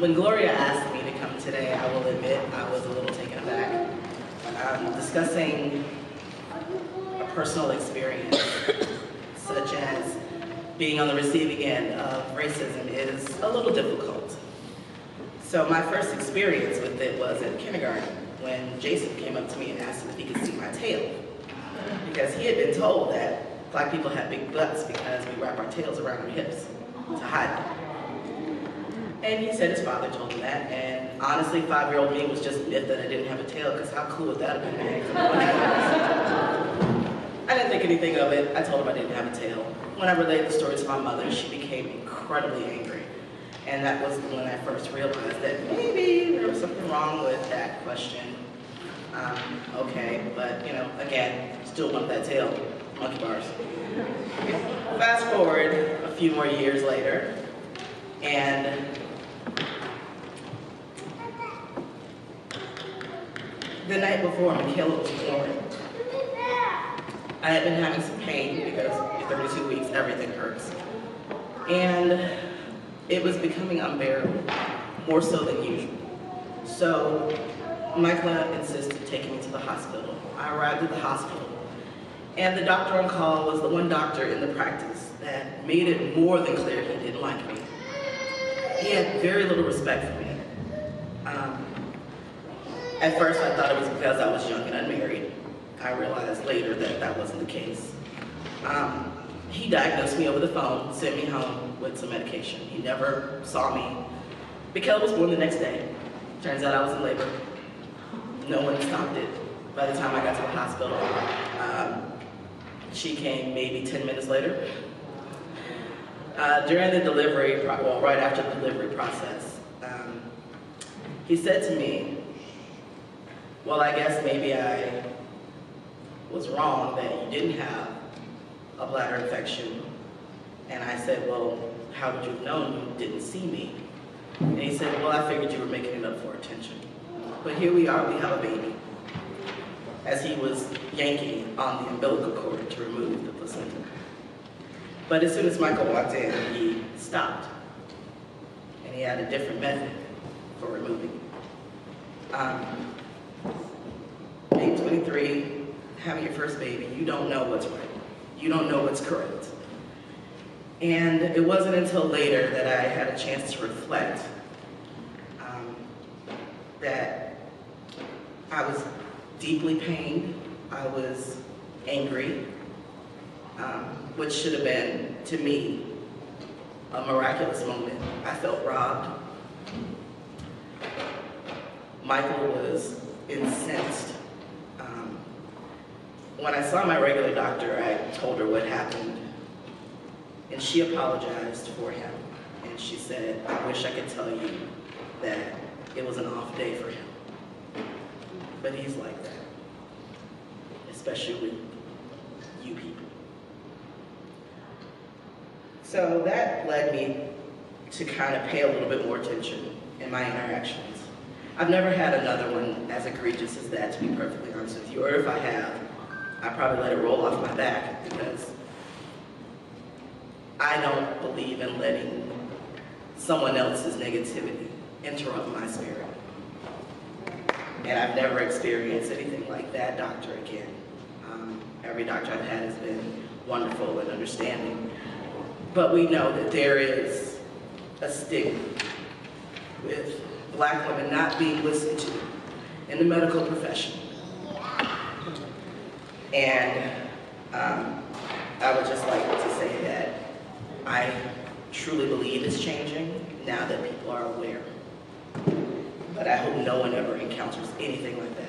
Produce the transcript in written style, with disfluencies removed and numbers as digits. When Gloria asked me to come today, I will admit I was a little taken aback. Discussing a personal experience, such as being on the receiving end of racism, is a little difficult. So my first experience with it was in kindergarten, when Jason came up to me and asked if he could see my tail, because he had been told that Black people have big butts because we wrap our tails around our hips to hide them. And he said his father told him that, and honestly, 5-year-old me was just miffed that I didn't have a tail, because how cool would that have been? I didn't think anything of it. I told him I didn't have a tail. When I relayed the story to my mother, she became incredibly angry. And that was when I first realized that maybe there was something wrong with that question. Okay, but you know, again, still want that tail. Monkey bars. Fast forward a few more years later, and the night before Michaela was born, I had been having some pain because at 32 weeks, everything hurts. And it was becoming unbearable, more so than usual. So Michaela insisted taking me to the hospital. I arrived at the hospital. And the doctor on call was the one doctor in the practice that made it more than clear he didn't like me. He had very little respect for me. At first I thought it was because I was young and unmarried. I realized later that that wasn't the case. He diagnosed me over the phone, sent me home with some medication. He never saw me. Michaela was born the next day. Turns out I was in labor. No one stopped it. By the time I got to the hospital, she came maybe 10 minutes later. During the delivery, well, right after the delivery process, he said to me, well, I guess maybe I was wrong that you didn't have a bladder infection. And I said, well, how would you have known you didn't see me? And he said, well, I figured you were making it up for attention. But here we are, we have a baby. As he was yanking on the umbilical cord to remove the placenta. But as soon as Michael walked in, he stopped. And he had a different method for removing. Being 23, having your first baby, you don't know what's right. You don't know what's correct. And it wasn't until later that I had a chance to reflect that I was deeply pained, I was angry, which should have been, to me, a miraculous moment. I felt robbed. Michael was incensed. When I saw my regular doctor, I told her what happened, and she apologized for him. And she said, I wish I could tell you that it was an off day for him. But he's like that, especially with you people. So that led me to kind of pay a little bit more attention in my interactions. I've never had another one as egregious as that, to be perfectly honest with you, or if I have, I probably let it roll off my back because I don't believe in letting someone else's negativity interrupt my spirit. And I've never experienced anything like that doctor again. Every doctor I've had has been wonderful and understanding. But we know that there is a stigma with Black women not being listened to in the medical profession. And I would just like to say that I truly believe it's changing now that people are aware. But I hope no one ever encounters anything like that.